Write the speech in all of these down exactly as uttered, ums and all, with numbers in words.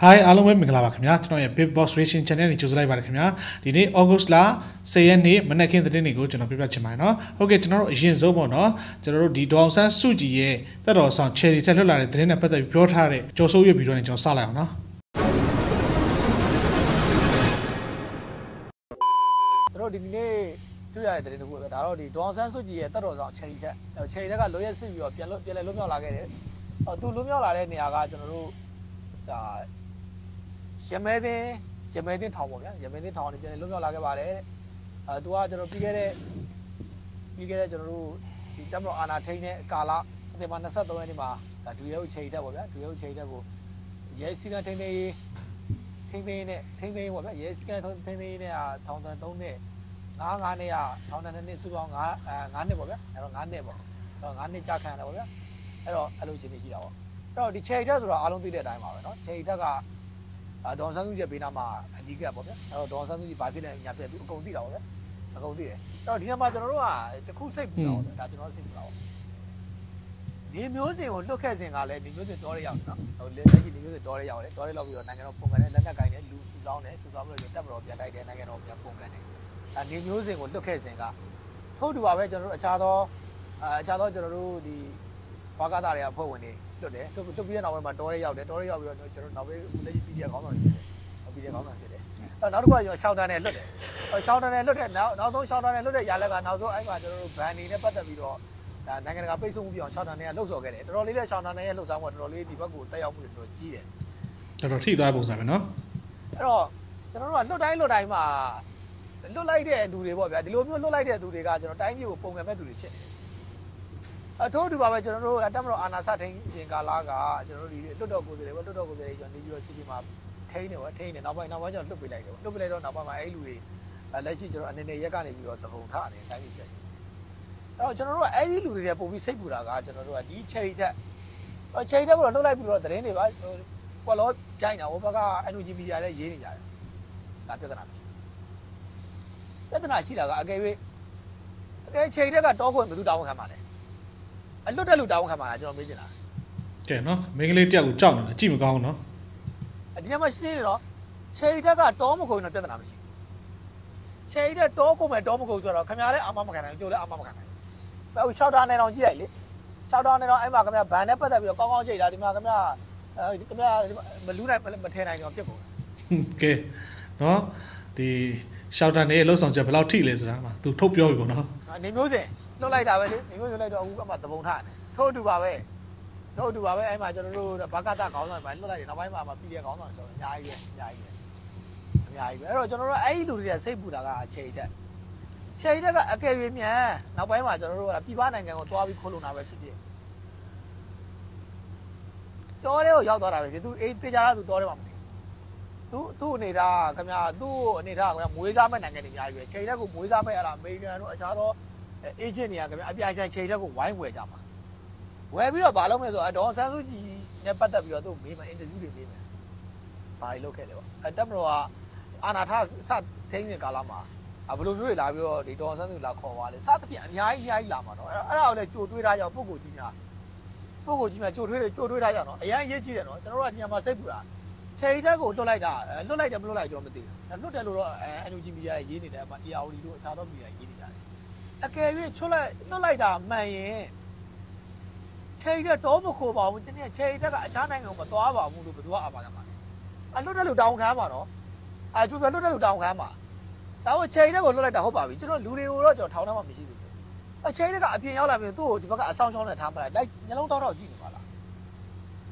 Hi, hello, my name is Mikaela. Today, I am Pip Boss Racing Channel. Today, I am Today, August la, second day. Today, I am going to talk about China. Okay, today, I am going to talk about Suji. Today, I am going to talk about China. Today, I am going to talk about China. Today, I am going to talk about Suji. Today, I am going to talk about China. 啊，前面的前面的塘旁边，前面的塘那边的农民拿个把来，啊，都啊就是比个嘞，比个嘞就是，咱们安那天呢，干啦，是他妈那啥东西嘛，啊，主要吃的我们，主要吃的我，也是那天呢，天天呢，天天我们也是那天天呢啊，塘塘东呢，俺俺呢啊，塘塘呢是讲俺呃俺呢我们，然后俺呢我，然后俺呢家看的我们，然后俺都吃的吃了。 然后你切一条出来，阿龙对的大嘛呗，喏，切一条个，啊，唐山东西边那嘛，你个不呗，然后唐山东西白边呢，伢边都高低了呗，啊高低的，然后你那嘛就那罗啊，这苦涩不了，那就那涩不了。你苗子我都开始伢嘞，你苗子多嘞要呢，哦，那是你苗子多嘞要嘞，多嘞老表，那个那碰个呢，那那个呢，露苏烧呢，苏烧不了就打不着别来的，那个那别碰个呢，啊，你苗子我都开始伢，偷渡话呗，就那罗差到，啊，差到就那罗的，巴嘎达嘞也破问的。 对的，都都比那我们多嘞要的，多嘞要的，就是那边那些比较高嘛，比较高嘛，对的。呃，那如果要小单嘞，对的，呃，小单嘞，对的，那那从小单嘞，对的，伢那个那说，哎嘛，就是本地呢不得比罗，啊，那个那个北宋比较小单嘞，六十个嘞，罗里嘞小单嘞，六十个，罗里地方古代要古人罗记的。那罗体都还不少呢。哎罗，就那罗罗来罗来嘛，罗来的土地包边，罗罗来的土地个，就那台米有碰个没土地片。 啊，土地话呗，就那罗，咱们罗安那啥田，人家拉个，就那罗地，多多谷子嘞，多多谷子嘞，就那地主是比嘛，田呢哇，田呢，那边那边就那边来着，那边来着，那边嘛矮路嘞，啊，那些就那那那一家呢，比较大红塔呢，那边就是，然后就那罗矮路嘞，不比西部那个，就那罗地切一切，啊，切一切过来，罗来比罗这里呢，哇，过来家呢，我把个安陆这边家嘞，这里家嘞，那边个哪去？那都哪去了个？啊，各位，各切一切个多款，不都多款嘛嘞？ Alu dah luda orang kemana? Jangan macam mana. Kena, mungkin dia luda orang, cuma kau no. Adanya macam ni no, cerita kat Tom kau ini nanti ada nama si. Cerita Tom kau macam Tom kau jual, kami ada amma makan, jual amma makan. Baru saudara ni orang jual ni, saudara ni orang emak kami ada banyak pada bila kau kau jual dia, dia kami ada kami ada meluna melena ni apa pun. Okay, no, di saudara ni langsung jual belau ti le sudah, tu top jual kau no. Ni macam. 都来到位哩，你们就来到乌干嘛都崩塌，偷渡到位，偷渡到位，哎嘛就是说把家大搞上，反正都来到位嘛嘛，比较搞上就廿一元，廿一元，廿一元。哎罗，就是说哎都是西部那个切一切，切一切个啊改变面，那位嘛就是说比巴那个我多比可能那位便宜，多嘞我要多那位便宜，都哎别家那都多嘞嘛，都都那啥，干嘛都那啥，干嘛每家买那个廿一元，切一切个每家买啊，每个人都差多。 以前呢，咁樣阿邊阿陣切咗個歪位咋嘛？歪邊個擺落咩度？阿唐山都知，你不得邊度唔明嘛 ？interview 唔明嘛？擺落佢嚟喎。阿當然話，阿那他殺聽人講啦嘛。阿不如邊度嚟邊度？唐山都嚟講話咧，殺得邊人係邊係啦嘛？阿阿我哋做對啦，又不過點啊？不過點啊？做對做對啦，又喏，人嘢知嘅喏。就話點啊嘛？西部啦，切咗個落嚟啦，落嚟就落嚟做唔掂。落嚟落誒，你知唔知啊？嘢嚟嘅嘛，嘢我哋都差到邊係嘢嚟嘅。 啊！佢哋出嚟都嚟打咩嘢？車啲多冇過吧？我真係車啲個車內我咪多啊吧，我都唔多啊吧咁啊！啊，攞啲路當開嘛咯，啊，做咩攞啲路當開嘛？但係車啲個攞嚟打好吧，即係攞嚟攞就偷偷嘛，唔知點。啊，車啲個阿邊有嚟邊都，只不過阿雙雙嚟攤埋嚟，你攞多多知唔話啦？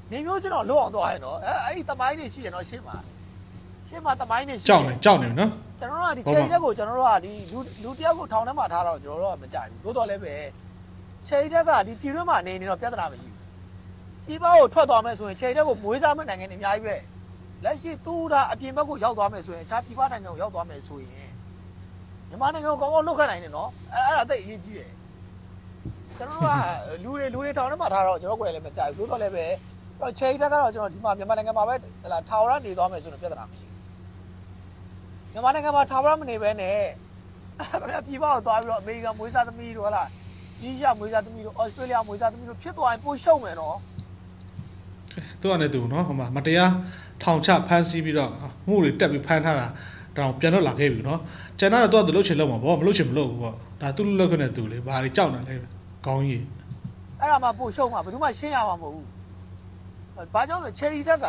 你冇知攞攞多係咯？誒誒，但係呢啲嘢攞先嘛。 先嘛，他买那些。叫你叫你呢？假如话你切一条股，假如话你留留第二股汤呢嘛，他了，假如话没加入，多多来呗。切一条个，你比如嘛，你你那别的哪没去？一般我出多没算，切一条股每三蚊能给你买一杯。那些多的啊，比那股小多没算，差比那那个小多没算。你妈那个刚刚六块来的喏，哎哎，这一句。假如话留的留的汤呢嘛，他了，假如过来没加入，多多来呗。然后切一条个，假如你妈你妈那个嘛呗，那汤呢你多没算，别的哪没去？ 你妈那个嘛，差不多没那边呢。那个皮包多了，每个每家都米多啦，印度每家都米多，澳大利亚每家都米多，偏多还不少没喏。都安尼多喏，好嘛？马蒂亚， ထောင်ချဖမ်းဆီးပြီးတော့မှုတွေတက်ပြီးဖမ်းထားတာတောင်ပြန်တော့လာခဲ့ပြီနော်ကျန်တာတော့သူလုပ်ချင်လုပ်မှာပေါ့မလုပ်ချင်မလုပ်ဘူးပေါ့ဒါသူ့လုပ်ခွင့်နဲ့သူလေဘာတွေကြောက်နေလဲခေါင်းကြီးအဲ့ဒါမှပို့ရှုံးမှာဘယ်သူမှရှင်းရမှာမဟုတ်ဘူးဘာကြောင့်လဲ Cherry တက်က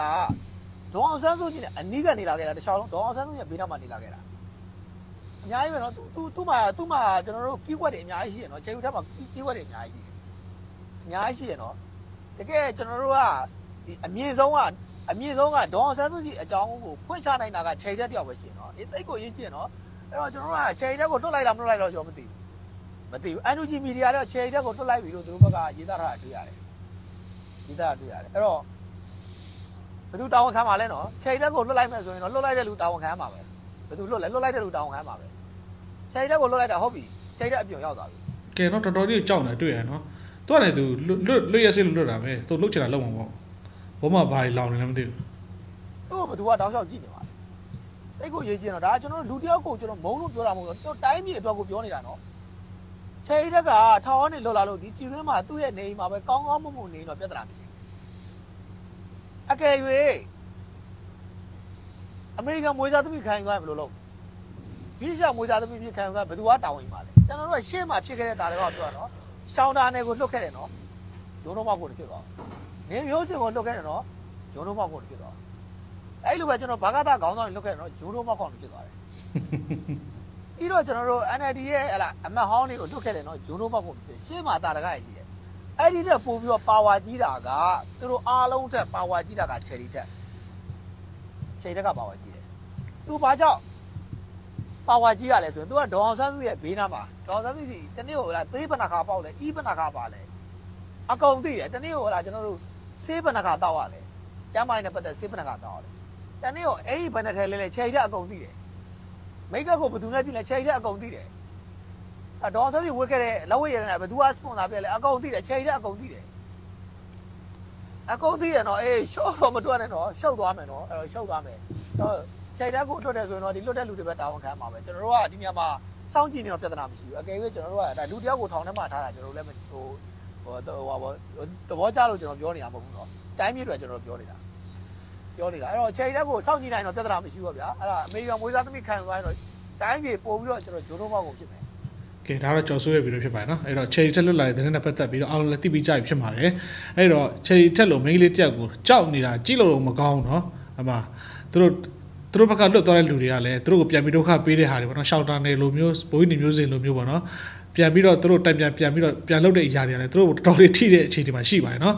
ဒေါအောင်ဆန်းစုကြည်နဲ့အနီးကနေလာခဲ့တာတခြားလုံးဒေါအောင်ဆန်းစုကြည်ကဘေးနောက်မှာနေလာခဲ့တာအများကြီးပဲနော်သူသူ့မှာသူ့မှာကျွန်တော်တို့ကီးကွက်တွေအများကြီးရှိရနော် Cherry တက်မှာကီးကွက်တွေအများကြီးအများကြီးရှိရနော်တကယ်ကျွန်တော်တို့ကအမြင့်ဆုံးကအမြင့်ဆုံးကဒေါအောင်ဆန်းစုကြည်အကြောင်းကိုဖွင့်ချနိုင်တာက Cherry တက်တယောက်ပဲရှိရနော်အေးတိတ်ကိုရေးကြည့်ရနော်အဲ့တော့ကျွန်တော်တို့က Cherry တက်ကိုလွှတ်လိုက်လားမလွှတ်လိုက်တော့ကျွန်တော်မသိဘူးမသိဘူး N U G Media တော့ Cherry တက်ကိုလွှတ်လိုက်ပြီလို့သူတို့ဘက်ကရေးသားထားတာတွေ့ရတယ်ရေးသားတွေ့ရတယ်အဲ့တော့ဘယ်သူတာဝန်ခံမှာလဲနော် Cherry တက်ကိုလွှတ်လိုက်မယ်ဆိုရင်တော့လွှတ်လိုက်တဲ့လူတာဝန်ခံမှာပဲဘယ်သူလွှတ်လဲလွှတ်လိုက်တဲ့လူတာဝန်ခံမှာပဲ Cherry တက်ကိုလွှတ်လိုက်တာဟုတ်ပြီ Cherry တက်အပြုံရောက်သွားပြီကဲနော်တော်တော်လေးကြောက်နေတွေ့ရနော်သူကလည်းသူလွတ်လွတ်ရစေလို့လွတ်တာပဲသူလွတ်ချင်တာလုပ်မှာပေါ့ဘုံမှာဘာတွေလောင်နေလဲမသိဘူးသူ့ဘသူကတောက်လျှောက်ကြည့်နေပါလေအဲ့ကိုရေးချင်တော့ဒါကျွန်တော်တို့လူတယောက်ကိုကျွန်တော်မုံလို့ပြောတာမဟုတ်တော့ကျွန်တော်တိုင်းပြည်အတွက်ကိုပြောနေတာနော်ချေရက်ကထောင်ကနေလွတ်လာလို့ဒီပြည်တွင်းမှာသူ့ရဲ့နေအိမ်မှာပဲကောင်းကောင်းမွန်မွန်နေတော့ပြဿနာမရှိဘူးအကယ်၍အမေရိကန်မွေးစားသမီးခံယူလိုက်ဘယ်လိုလုပ်ဗြိတိရှ်မွေးစားသမီးဖြစ်ခံယူလိုက်ဘသူကတာဝန်ယူပါလဲကျွန်တော်တို့ကရှေ့မှာဖြစ်ခဲ့တဲ့တာတွေကိုပြောတာနော်ရှောင်းတာနယ်ကိုလွတ်ခဲ့တယ်နော်ဂျုံတော့မဟုတ်ဘူးဖြစ်သွားနင်းမျိုးစင်ကိုလွတ်ခဲ့တယ်နော်ဂျုံတော့မဟုတ်ဘူးဖြစ်သွားအဲ့လိုပဲကျွန်တော်ဘာကတာခေါင်းဆောင်ကိုလွတ်ခဲ့တယ်နော်ဂျုံတော့မဟုတ်ဘူးဖြစ်သွားတယ်ပြီးတော့ကျွန်တော်တို့ N L D ရဲ့ဟလာအမတ်ဟောင်းတွေကိုလွတ်ခဲ့တယ်နော်ဂျုံတော့မဟုတ်ဘူးရှေ့မှာတာတကရရှိတယ်အဲ့ဒီတက်ပို့ပြီးတော့ပါဝါကြီးတာကသူတို့အားလုံးတက်ပါဝါကြီးတာက Cherry တက် Cherry တက်ကပါဝါကြီးတယ်သူဘာကြောင့်ပါဝါကြီးရလဲဆိုရင်သူကဒေါအောင်ဆန်းစုရဲ့ဘေးနားမှာဒေါအောင်ဆန်းစုစီတနေ့ဟိုလာသေးပနာခါပေါက်လဲဤပနာခါပါလဲအကောင်သိတယ်တနေ့ဟိုလာကျွန်တော်တို့ဆေးပနာခါတောက်ရလဲကျမ်းမိုင်းနဲ့ပတ်သက်ဆေးပနာခါတောက်ရလဲတနေ့ဟိုအဲ့ဒီဘဏထဲလဲလဲCherry တက်အကောင်သိတယ်မိတ်ကကိုဘယ်သူနဲ့ပြင်လဲCherry တက်အကောင်သိတယ်အဒေါအောင်ဆန်းစုဝတ်ခဲ့တဲ့လက်ဝတ်ရည်နဲ့ဘယ်သူကစပွန်ဆာပြလဲအကောင်သိတယ်Cherry တက်အကောင်သိတယ်အကောင်သိရနော်အေးရှော့တော့မတွက်နဲ့နော်ရှော့သွားမယ်နော်အဲ့တော့ရှော့သွားမယ်တော့Cherry တက်ကိုလွတ်တယ်ဆိုရင်တော့ဒီလွတ်တဲ့လူတွေပဲတာဝန်ခံမှာပဲကျွန်တော်တို့ကဒီညမှာစောင့်ကြည့်နေတော့ပြဿနာမရှိဘူးအကယ်၍ကျွန်တော်တို့ကဒါလူတယောက်ကိုထောင်ထဲမှာထားတာကျွန်တော်တို့လည်းဟိုဟိုသဘောကျလို့ကျွန်တော်ပြောနေတာမဟုတ်ဘူးနော်တိုင်းပြည်တွေကျွန်တော်တို့ပြောနေတာပြောနေတာအဲ့တော့ Cherry တက်ကိုစောင့်ကြည့်နိုင်တော့ပြဿနာမရှိဘူးဗျာအဲ့ဒါအမေရိကန်မွေးစားသမီးခံသွားရင်တော့တိုင်းပြည်ပို့ပြီးတော့ကျွန်တော်ဂျိုးတော့ဘောက်ကိုဖြစ်မယ်ကဲဒါတော့ကြော်ဆိုးရပြီလို့ဖြစ်ပါတယ်နော်အဲ့တော့ Cherry တက်လွတ်လာတဲ့သတင်းနဲ့ပတ်သက်ပြီးတော့အားလုံးလည်းသိပြီးကြပြီဖြစ်ပါတယ်အဲ့တော့ Cherry တက်လို့မိန်းကလေးတစ်ယောက်ကိုကြောက်နေတာကြည့်လို့တော့မကောင်းနော်အမသူတို့သူတို့ဘက်ကလွတ်သွားတဲ့လူတွေကလည်းသူတို့ကိုပြန်ပြီးဒုက္ခပေးတဲ့ဟာတွေပေါ့နော်ရှောင်းတာနယ်လိုမျိုးဘိုးကြီးနေမျိုးစင်လိုမျိုးပေါ့နော်ပြန်ပြီးတော့သူတို့တိုင်ပြန်ပြန်ပြီးတော့ပြန်လုပ်တဲ့အရာတွေကလည်းသူတို့တော်တော်လေးထိတဲ့အခြေအနေမှာရှိပါတယ်နော်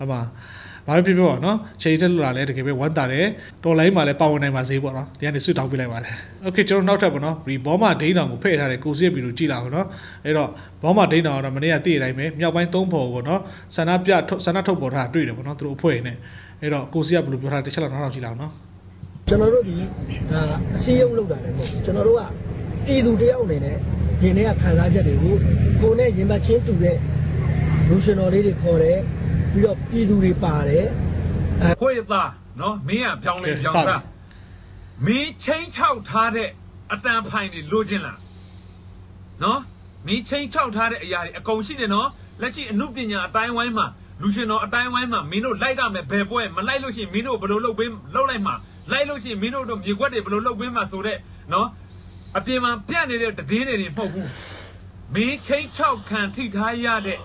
အမှဘာပဲဖြစ်ဖြစ်ပေါ့နော်Cherry တက်လွတ်လာလဲတကယ်ပဲဝမ်းသာတယ်တော်လိုင်းမှာလည်းပါဝင်နိုင်ပါစေပေါ့နော်ဒီကနေဆွတောင်းပေးလိုက်ပါတယ်โอเคကျွန်တော်နောက်ထပ်ပေါ့နော်ဒီဘောမာဒိန်းတောင်ကိုဖဲ့ထားတဲ့ကိုစီးပြီးလို့ကြည်လာပါတော့အဲ့တော့ဘောမာဒိန်းတောင်ကတော့မနေ့ကတည့်ရတိုင်းပဲမြောက်ပိုင်းသုံးဖော်ပေါ့နော်ဆန္ဒပြဆန္ဒထုတ်ပေါ်ထားတွေ့တယ်ပေါ့နော်သူတို့အဖွဲ့နဲ့အဲ့တော့ကိုစီးကဘယ်လိုပြောထားလဲတစ်ချက်လောက်နောက်နောက်ကြည်လာအောင်နော်ကျွန်တော်တို့ဒီဒါအစည်းအရုံးလုပ်တာလည်းမဟုတ်ဘူးကျွန်တော်တို့ကပြည်သူတယောက်အနေနဲ့ရင်ထဲကခံစားချက်တွေကိုကိုယ်နဲ့ရင်မချင်းတူတဲ့ emotional လေးတွေခေါ်တယ်ပြီးတော့ပြည်သူတွေပါတယ်ခွေသားနော်မင်းကဖြောင်းလဲဖြောင်းတာမင်းချင်းချောက်ထားတဲ့အတန်ဖိုင်တွေလိုချင်လားနော်မင်းချင်းချောက်ထားတဲ့အရာတွေအကုန်ရှိနေနော်လက်ရှိအမှုပညာအတိုင်းဝိုင်းမှာလူရှင်တော်အတိုင်းဝိုင်းမှာမင်းတို့လိုက်တာမယ်ဘယ်ပွဲမလိုက်လို့ရှိရင်မင်းတို့ဘယ်လိုလုပ်ပေးလုပ်လိုက်မှာလိုက်လို့ရှိရင်မင်းတို့တို့မြေခွက်တွေဘယ်လိုလုပ်ပေးမှာဆိုတော့နော်အပြင်မှာပြန့်နေတဲ့တည်င်းတွေနေပုတ်ဘူးမင်းချိတ်ချောက်ခံထိထားရတဲ့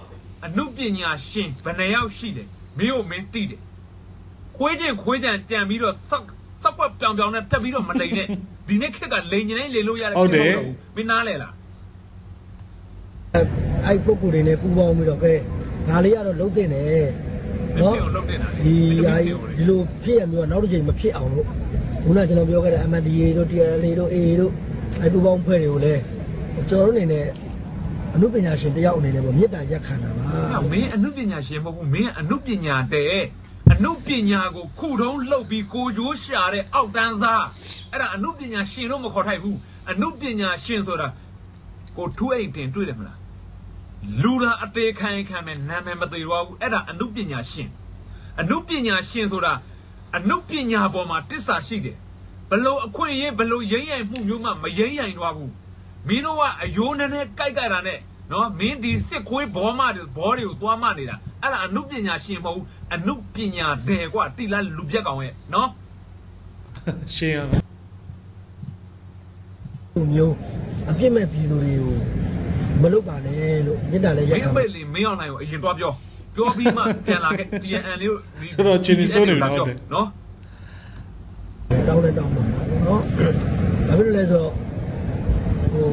အမှုပညာရှင်ဘယ်နှယောက်ရှိတယ်မင်းကိုမင်းတိတယ်ခွေးချင်းခွေးချံကြံပြီးတော့စက်စက်ပွက်ပြောင်ပြောင်နဲ့တက်ပြီးတော့မတိန်နဲ့ဒီနေ့ခက်ကလိန်ကျင်တိုင်းလေလို့ရတယ်ပြောတော့ဘူးမင်းနားလဲလားအဲ့ပုတ်ကူတွေနဲ့ပူပေါင်းပြီးတော့ကဲငါလေးကတော့လုံးတင်တယ်နော်ဒီဒီလိုဖြစ်ရမျိုးကနောက်တစ်ချိန်မဖြစ်အောင်လို့ခုနကကျွန်တော်ပြောခဲ့တဲ့ M D A တို့ T L A တို့ A A တို့အဲ့ပူပေါင်းဖွဲ့တွေကိုလည်းကျွန်တော်တို့အနေနဲ့အမှုပညာရှင်တယောက်အနေနဲ့ပေါ့မေတ္တာရက်ခံတာပါမင်းအမှုပညာရှင်မဟုတ်ဘူးမင်းအမှုပညာတဲ့အမှုပညာကိုခုတုံးလှုပ်ပြီးကိုကျိုးရှာတဲ့အောက်တန်းစားအဲ့ဒါအမှုပညာရှင်တော့မခေါ်ထိုက်ဘူးအမှုပညာရှင်ဆိုတာကိုထူးအိမ်တင်တွေ့တယ်မလားလူရာအသေးခံခံမဲ့နာမည်မသေးတော့ဘူးအဲ့ဒါအနုပညာရှင်အနုပညာရှင်ဆိုတာအနုပညာပေါ်မှာတစ္ဆာရှိတယ်ဘလို့အခွင့်အရေးဘလို့ရိမ့်ရိုင်မှုမျိုးမှမရိမ့်ရိုင်တော့ဘူးမင်းတို့ကအယိုးနဲ့နဲ့ကြိုက်ကြတာနဲ့နော်မင်းဒီစစ်ခွေးဘောမတွေဘောတွေကိုသွားမနေတာအဲ့ဒါအနုပညာရှင်မဟုတ်ဘူးအနုပညာတယ်ကွာတိလာလူပြက်ကောင်ရဲ့နော် ရှင်းရအောင်။မျိုးအပြစ်မဲ့ပြည်သူတွေကိုမလုပ်ပါနဲ့လို့မြစ်တာလည်းရတာ။မင်းမေ့လေမင်းအောင်နိုင်ကိုအရင်တွားပြော။ပြောပြီးမှပြန်လာခဲ့ T N N လေးကိုကျွန်တော်ချင်းနေစိုးနေတော့တယ်နော်။တောင်းလည်းတောင်းပါနော်။ဒါပေမဲ့လည်းဆိုဟို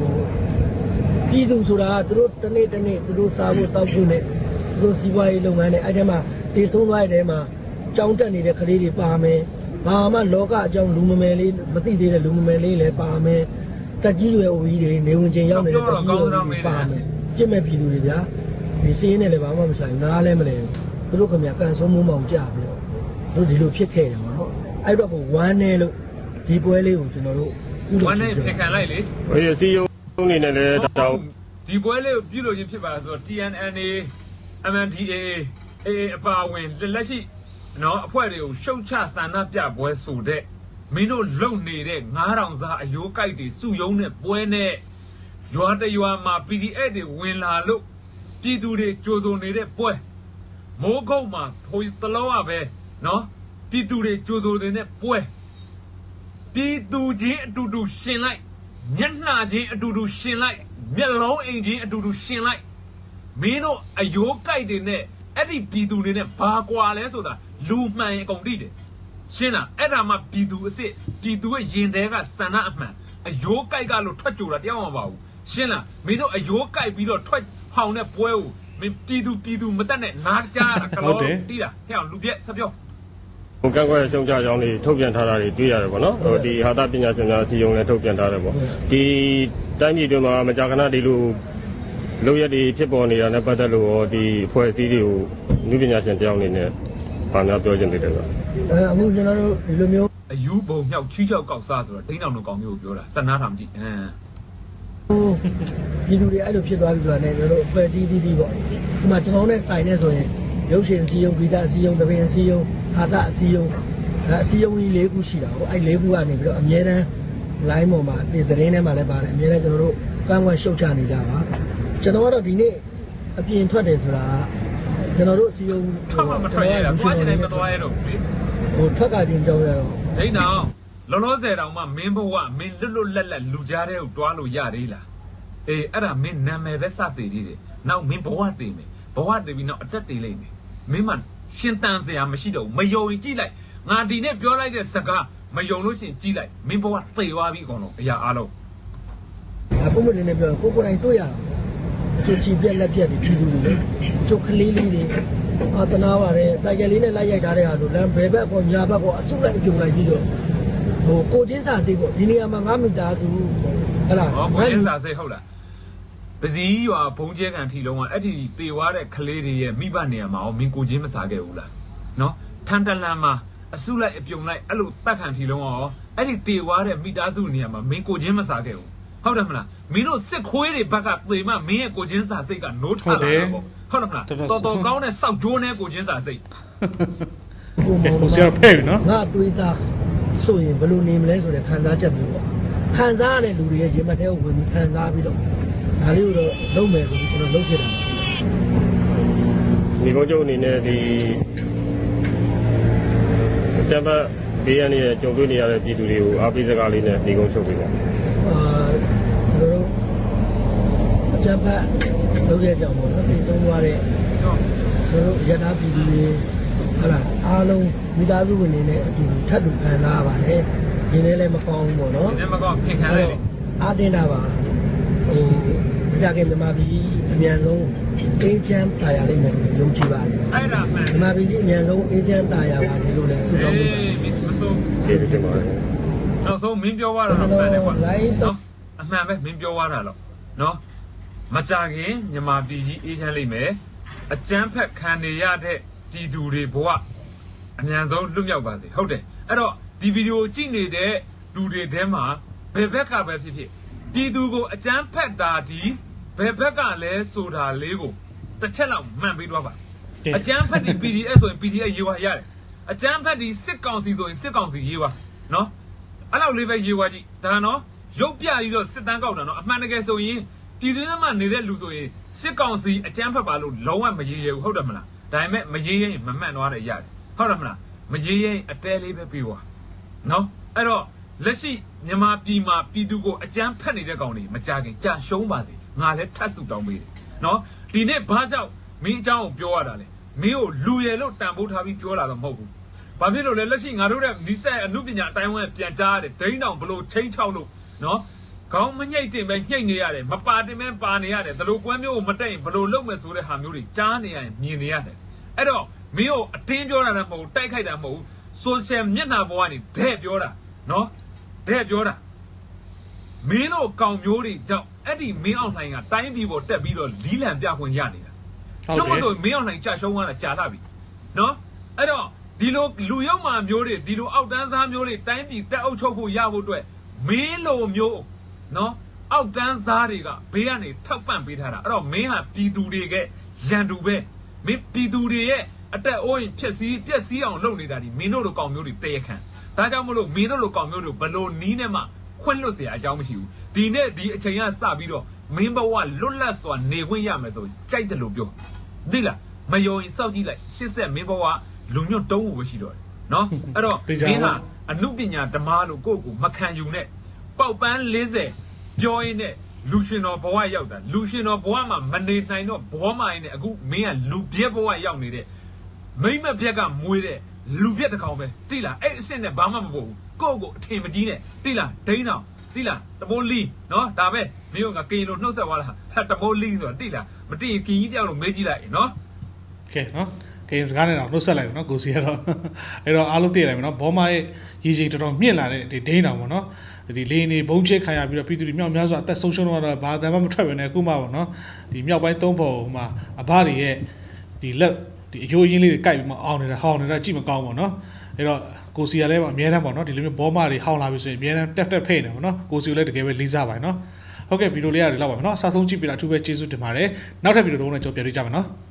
ပြည်သူဆိုတာကသူတို့တစ်နေ့တစ်နေ့သူတို့စားဖို့တောက်ဖို့နဲ့သူတို့စီးပွားရေးလုပ်ငန်းနဲ့အဲ့ထဲမှာတေဆုံးသွားတဲ့ထဲမှာကြောင်းတက်နေတဲ့ကလေးတွေပါမယ်။ဘာမှလောကအကြောင်းလူမမယ်လေးမသိသေးတဲ့လူမမယ်လေးလည်းပါမယ်။တက်ကြီးရွယ်ဦးကြီးတွေနေဝင်ချင်းရောက်နေတဲ့တက်ကြီးရွယ်ဦးကြီးပါမယ်။ပြစ်မဲ့ပြည်သူတွေဗျာဒီစင်းနဲ့လည်းဘာမှမဆိုင်နားလည်းမလဲဘူး။တို့ခင်ဗျာကန်ဆုံးမိုးမောင်ကြပြီးတော့တို့ဒီလိုဖြစ်ခဲ့တယ်ပေါ့နော်။အဲ့တော့ကိုဝမ်းနဲ့လို့ဒီပွဲလေးကိုကျွန်တော်တို့ဝမ်းနဲ့ပြန်ခံလိုက်လေ။ဟိုစီယုံနေနဲ့လည်းတောင်းဒီပွဲလေးကိုပြုလို့ရဖြစ်ပါလားဆိုတော့ T N N A M N D A A အပါဝင်လက်ရှိနော်အဖွဲ့တွေကိုရှုတ်ချဆန္ဒပြပွဲဆိုတဲ့မင်းတို့လုံနေတဲ့ငါးထောင်စားအယိုးကြိုက်တွေစုယုံနဲ့ပွဲနဲ့ရွာတရွာမှာ P D F တွေဝင်လာလို့ပြည်သူတွေကြိုးစုံနေတဲ့ပွဲမိုးကုတ်မှာထိုးသလောကပဲနော်ပြည်သူတွေကြိုးစုံနေတဲ့ပွဲပြည်သူချင်းအတူတူရှင်လိုက်မျက်နှာချင်းအတူတူရှင်လိုက်မျက်လုံးအိမ်ချင်းအတူတူရှင်လိုက်မင်းတို့အယိုးကြိုက်တွေနဲ့အဲ့ဒီပြည်သူတွေနဲ့ဘာကွာလဲဆိုတာလူမှန်ရင်ကုန်တိတယ်ရှင်းလားအဲ့ဒါမှပြည်သူအစ်စ်ပြည်သူရဲ့ရင်ထဲကဆန္ဒအမှန်အယိုးကြိုက်ကလို့ထွက်ကြတာတရားမပါဘူးရှင်းလားမင်းတို့အယိုးကြိုက်ပြီးတော့ထွက်ဟောင်တဲ့ပွဲကိုမင်းပြည်သူပြည်သူမတက်နဲ့နားကြားတာကတော့တီးတာဟဲ့အောင်လူပြက်ဆက်ပြောဟိုကကွက်ရှုံချကြောင်းလေးထုတ်ပြန်ထားတာတွေတွေ့ရတယ်ပေါ့နော်ဟိုဒီဟာတာပညာရှင်များအစည်းအရုံးလည်းထုတ်ပြန်ထားတယ်ပေါ့ဒီတိုင်းပြည်တွင်းမှာမကြာခဏဒီလိုလုပ်ရက်တွေဖြစ်ပေါ်နေတာနဲ့ပတ်သက်လို့ရောဒီအဖွဲ့အစည်းတွေကိုလူပညာရှင်တယောက်အနေနဲ့ဘာများပြောချင်သေးတယ်လဲအဲအခုကျွန်တော်တို့ဒီလိုမျိုးအယူပုံမြောက်ချီးချောက်ကောက်စားဆိုတော့ဒိန်းတောင်တို့ကောင်းမျိုးကိုပြောတာစနားထောင်ကြည့်အင်းဟိုဒီလူတွေအဲ့လိုဖြစ်သွားပြီဆိုတာနဲ့ကျွန်တော်တို့အပွဲကြီးကြီးပေါ့ဒီမှာကျွန်တော်နဲ့ဆိုင်နေဆိုရင်ရုပ်ရှင်စီယုံဂီတစီယုံသဘင်စီယုံဟာတစီယုံအဲစီယုံကြီးလေးခုရှိတာပေါ့အဲ့လေးခုကနေပြီးတော့အများတန်း line ပေါ်မှာတင်တဲ့င်းထဲမှာလည်းပါတယ်အများတန်းကျွန်တော်တို့ကန့်ဝက်ရှုပ်ချနေကြပါကျွန်တော်ကတော့ဒီနေ့အပြင်ထွက်တယ်ဆိုတာကျွန်တော်တို့စီယုံထွက်မှာမထွက်ရဘူးသွားချင်တယ်မသွားရတော့ဘူးဟိုထွက်ကချင်းကြောက်ရတော့ဒိန်းတောင်လောလောဆယ်တောင်မှမင်းဘဝမင်းလွတ်လွတ်လပ်လပ်လူကြားတဲ့ကိုတွားလို့ရသေးလားအေးအဲ့ဒါမင်းနာမည်ပဲစတည်သေးတယ်နောက်မင်းဘဝတည်မယ်ဘဝတည်ပြီးနောက်အတက်တည်လိမ့်မယ်မင်းမှရှင်တန်စရာမရှိတော့ဘူးမယုံရင်ကြည့်လိုက်ငါဒီနဲ့ပြောလိုက်တဲ့စကားမယုံလို့ရှင်ကြည့်လိုက်မင်းဘဝသေသွားပြီအကောင်လုံးအရာအားလုံးအပေါ်မနေနေပြောကိုကိုတိုင်းတွေ့ရတာအချို့ချီပြက်လက်ပြက်တွေကြီးကြီးတွေအချို့ကလေးလေးတွေအတနာပါတယ်တိုင်ကယ်လေးနဲ့လိုက်ရိုက်ထားတဲ့ဟာဆိုလမ်းဘယ်ဘက်ကောညာဘက်ကောအဆုလိုက်ပြုံလိုက်ပြီးတော့ဟိုကိုချင်းစာစိတ်ပေါ့ဒီနေရာမှာငါးမီတာဆိုဟဲ့လားကိုချင်းစာစိတ်ဟုတ်လားပဇီရွာဘုံကျဲကန်ထီလုံးကအဲ့ဒီတေဝါတဲ့ကလေးတွေရဲ့မိဘနေရာမှာအောင်မင်းကိုချင်းမစားခဲ့ဘူးလားနော်ထန်တလန်မှာအဆုလိုက်အပြုံလိုက်အဲ့လိုတက်ကန်ထီလုံးကရောအဲ့ဒီတေဝါတဲ့မိသားစုနေရာမှာမင်းကိုချင်းမစားခဲ့ဘူးဟုတ်တယ်မလားမင်းတို့စစ်ခွေးတွေဘက်ကပေမမင်းရဲ့ကိုချင်းစာစိတ်ကနိုးထလာတာပေါ့ဟုတ်လားတော်တော်ကောင်းတဲ့စောက်ဂျိုးနဲ့ကိုချင်းစာသိဟိုဆရာဖဲနော်ငါတွေးတာဆိုရင်ဘယ်လိုနေမလဲဆိုတဲ့ခံစားချက်မျိုးပေါ့ခံစားရတဲ့လူတွေရဲ့ရင်မထဲကိုဝင်ပြီးခံစားပြီးတော့ဒါလေးကိုတော့လုပ်မယ်ဆိုပြီးကျွန်တော်လုပ်ခဲ့တာဒီဘုံကျုပ်အနေနဲ့ဒီတမန်ဘေးရနေရကြုံတွေ့နေရတဲ့ပြည်သူတွေကိုအားပေးစကားလေးနဲ့ဒီကုန်းချုပ်ပေးပါအာကျွန်တော်အကြပ်လုပ်ရကြအောင်ပေါ့နော်သိဆုံးသွားတဲ့ကျွန်တော်ရတာပြည်သူတွေဟလာအားလုံးမိသားစုဝင်နေတဲ့အတူထပ်တူခံလာပါတယ်ဒီနေ့လည်းမကောင်းဘူးပေါ့နော်ဒီနေ့မကောင်းဖြစ်ခံရတယ်အားတင်းတာပါဟိုကြာခင်မြန်မာပြည်အမြန်ဆုံးအေးချမ်းတာယာလေးနဲ့ရုံးချပါတယ်အဲ့ဒါမှန်မြန်မာပြည်အမြန်ဆုံးအေးချမ်းတာယာပါလို့လည်းဆုတောင်းပေးပါအေးမဆုံးကျေးဇူးတင်ပါတယ်နောက်ဆုံးမင်းပြောသွားတာတော့မှန်တယ်ကွာအမှန်ပဲမင်းပြောသွားတာတော့နော်မကြခင်မြန်မာပြည်ကြီးအေးချမ်းလိမ့်မယ်အကြမ်းဖက်ခံနေရတဲ့ပြည်သူတွေဘဝအမြန်ဆုံးလွတ်မြောက်ပါစေဟုတ်တယ်အဲ့တော့ဒီဗီဒီယိုကြည့်နေတဲ့လူတွေထဲမှာဘယ်ဘက်ကပဲဖြစ်ဖြစ်ပြည်သူကိုအကြမ်းဖက်တာဒီဘယ်ဘက်ကလဲဆိုတာလေးကိုတစ်ချက်လောက်မှန်ပေးတော့ပါအကြမ်းဖက်ဒီ P D F ဆိုရင် P D F ရေးဝါရတယ်အကြမ်းဖက်ဒီစစ်ကောင်စီဆိုရင်စစ်ကောင်စီရေးဝါနော်အဲ့လောက်လေးပဲရေးဝါကြည့်ဒါနော်ရုပ်ပြပြီးတော့စစ်တမ်းကောက်တာနော်အမှန်တကယ်ဆိုရင်ပြည်တွင်းမှာနေတဲ့လူဆိုရင်စစ်ကောင်စီအကြမ်းဖက်ပါလို့လုံးဝမရေးရဘူးဟုတ်တယ်မလားဒါပေမဲ့မရေးရင်မမှန်သွားတဲ့ရတယ်ဟုတ်တယ်မလားမရေးရင်အတဲလေးပဲပြီးွားနော်哎喽，那是你妈逼妈逼都过，讲骗你的讲呢，没讲的，讲小嘛的，俺来特殊装备的，喏，今天拍照没照标啊的嘞，没有路也路，但不他比标了都好过。 Papi lo lelaki ngaruh dia ni saya nubinya tayang dia cari, tadi nak belu cai caw lo, no? Kau menyai je, menyai ni ada, mapa ada, mapa ni ada, telu kau ni umat ini belu lo mesurah hamuri, cai ni ada, ni ni ada. Aduh, mio tenjoran mau, taykai mau, sosial ni nak buat ni, deh jora, no? Deh jora. Milo kau miori jauh, adi mio orang yang time bi boleh bilo lilam dia pun jadi lah. Nampak tu mio orang cai cawan lah cai tapi, no? Aduh. Dilo luar mana miori, dilo out dance mana miori, time di tahu cakap ya bodoh, melo miori, no out dance hari ga, bayarnya takpan bihara, atau meha piduri ke, jandube, me piduri ye, atau orang pesi pesi orang lalu ni dari, meno lo kau miori tekan, tajam lo meno lo kau miori, belo ni nema, kualo saya jauh siu, di ne di caya sabiro, membawa lulus soal negeri yang mesu, cai terlubiu, di la, mayo insauji la, sese membawa Lumio tahu bersiul, no? Aduh, mana anu punya temalu gogo makan juga, bau pan leze, join ne, lusin or bawa yau dah, lusin or bawa mah mandi nain or bawa mah ini, aku mea lubiya bawa yau ni de, mema biaga mui de, lubiya tak kau me, tila, eh sen ne bama bawa, gogo temadi ne, tila, tila, tila, taboli, no, tapi, meo ngaji lo, no sewalah, taboli tu, tila, mesti kini dia lo meji lah, no? Okay, no? Keinsanan orang nusa lain, orang gusia orang, orang aluti lain, orang bomai, hiji itu orang mian lain, di deh nama, orang di lini bauce kaya, bila pitu di mian mian suatu social orang, bahasa macam macam mana aku mahu, orang di mian bayi tombo, orang apa dia, di lep, di jauh ini di kaya, orang awal ni dah, awal ni dah cik macam orang, orang gusia lain, orang mian orang, di lini bomai, awal lah biasa, mian tap tap pain, orang gusia lain dekai beliza orang, okay, pitu liar, orang, sah sungci pitu cuba cisu di mana, nampak pitu orang cakap pitu zaman, orang.